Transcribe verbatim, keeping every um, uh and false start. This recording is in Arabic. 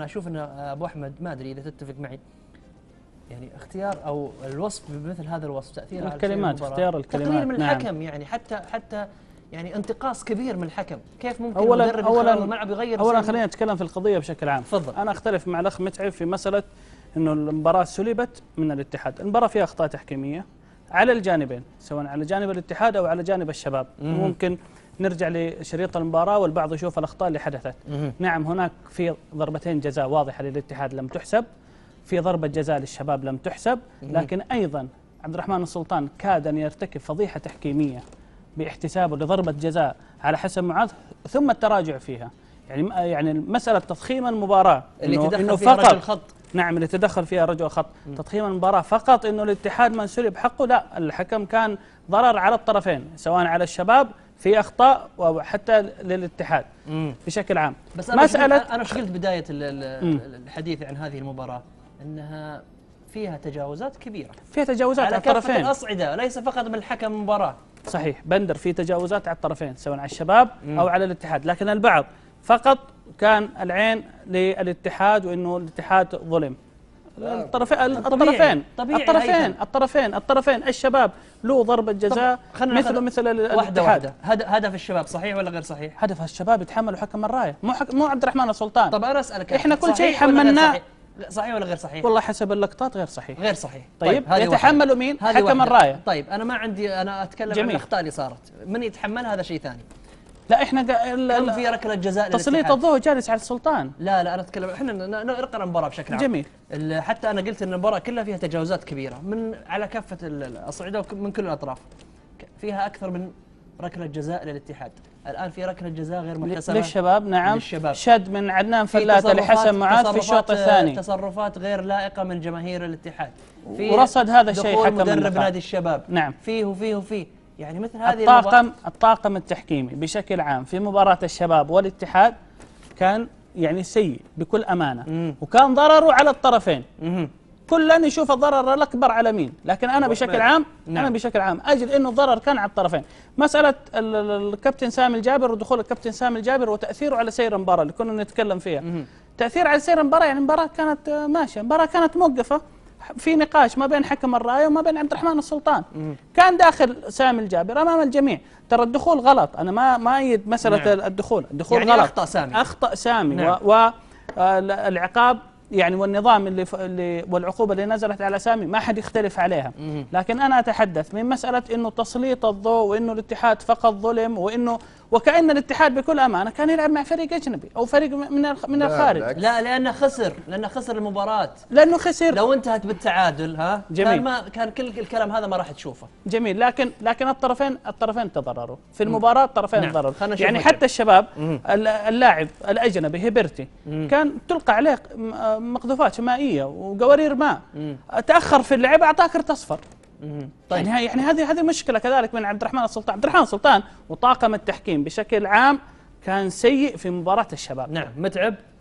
أنا أشوف أن أبو أحمد، ما أدري إذا تتفق معي، يعني اختيار أو الوصف بمثل هذا الوصف، تأثير على الكلمات، اختيار الكلمات، تقليل من الحكم. نعم. يعني حتى حتى يعني انتقاص كبير من الحكم. كيف ممكن المدرب يغير الملعب، يغير؟ أولا خلينا نتكلم في القضية بشكل عام. تفضل. أنا أختلف مع الأخ متعب في مسألة أنه المباراة سلبت من الاتحاد، المباراة فيها أخطاء تحكيمية على الجانبين، سواء على جانب الاتحاد أو على جانب الشباب. مم. ممكن نرجع لشريط المباراة والبعض يشوف الأخطاء اللي حدثت. مه. نعم، هناك في ضربتين جزاء واضحة للاتحاد لم تحسب، في ضربة جزاء للشباب لم تحسب. مه. لكن أيضا عبد الرحمن السلطان كاد أن يرتكب فضيحة تحكيمية باحتسابه لضربة جزاء على حسن معاذ ثم التراجع فيها. يعني يعني مسألة تضخيم المباراة اللي إنه تدخل إنه فيها رجل الخط. نعم، اللي تدخل فيها رجل الخط، تضخيم المباراة فقط إنه الاتحاد ما انسلب حقه، لا، الحكم كان ضرر على الطرفين، سواء على الشباب في اخطاء وحتى للاتحاد. مم. بشكل عام. بس انا مسألة شغلت، انا شغلت بدايه الحديث عن هذه المباراه انها فيها تجاوزات كبيره، فيها تجاوزات على الطرفين، على كافة الاصعده، ليس فقط من الحكم المباراه. صحيح بندر، في تجاوزات على الطرفين سواء على الشباب. مم. او على الاتحاد، لكن البعض فقط كان العين للاتحاد وانه الاتحاد ظلم. الطرفين الطرفين الطرفين الطرفين الطرفين الشباب له ضربة جزاء مثل مثل الاتحاد. هدف الشباب صحيح ولا غير صحيح؟ هدف الشباب يتحملوا حكم الراية، مو حك... مو عبد الرحمن السلطان. طب انا اسالك، احنا كل شيء حملناه. صحيح ولا غير صحيح؟ والله حسب اللقطات غير صحيح. غير صحيح. طيب, طيب يتحملوا مين؟ حكم الراية. طيب انا ما عندي، انا اتكلم جميل. عن الاخطاء اللي صارت، من يتحمل هذا شيء ثاني. لا احنا كم في ركله جزاء تسليط الضوء جالس على السلطان. لا لا انا اتكلم، احنا نقرا المباراه بشكل عام. جميل. حتى انا قلت ان المباراه كلها فيها تجاوزات كبيره من على كافه الاصعده ومن كل الاطراف. فيها اكثر من ركله جزاء للاتحاد، الان في ركله جزاء غير محتسبه للشباب. نعم، للشباب. شد من عدنان فلاتة لحسن معاذ في الشوط الثاني، تصرفات غير لائقه من جماهير الاتحاد، في ورصد هذا الشيء حكم مدرب نادي الشباب. نعم، فيه وفيه وفيه يعني مثل هذه الطاقم الطاقم التحكيمي بشكل عام في مباراة الشباب والاتحاد كان يعني سيء بكل أمانة. مم. وكان ضرره على الطرفين. مم. كلا يشوف الضرر الأكبر على مين، لكن أنا بشكل عام. نعم. أنا بشكل عام أجد إنه الضرر كان على الطرفين. مسألة الكابتن سامي الجابر ودخول الكابتن سامي الجابر وتأثيره على سير المباراة اللي كنا نتكلم فيها. مم. تأثير على سير المباراة، يعني المباراة كانت ماشية، المباراة كانت موقفة في نقاش ما بين حكم الرايه وما بين عبد الرحمن السلطان. مم. كان داخل سامي الجابر امام الجميع، ترى الدخول غلط، انا ما ما ايد مساله. نعم. الدخول الدخول يعني غلط، اخطا سامي اخطا سامي. نعم. والعقاب يعني والنظام اللي, اللي والعقوبه اللي نزلت على سامي ما حد يختلف عليها. مم. لكن انا اتحدث من مساله انه تسليط الضوء وانه الاتحاد فقط ظلم، وانه وكأن الاتحاد بكل امانه كان يلعب مع فريق اجنبي او فريق من من الخارج. لا, لا لانه خسر، لانه خسر المباراه، لانه خسر. لو انتهت بالتعادل ها جميل. كان ما كان كل الكلام هذا ما راح تشوفه. جميل، لكن لكن الطرفين الطرفين تضرروا في المباراه، الطرفين. نعم. تضرروا يعني حتى جميل. الشباب اللاعب الاجنبي هيبرتي كان تلقى عليه مقذوفات مائيه وقوارير ماء. مم. تاخر في اللعب اعطاه كرت اصفر. طيب. يعني يعني هذه هذه مشكله كذلك من عبد الرحمن السلطان، عبد الرحمن السلطان وطاقم التحكيم بشكل عام كان سيء في مباراه الشباب. نعم متعب.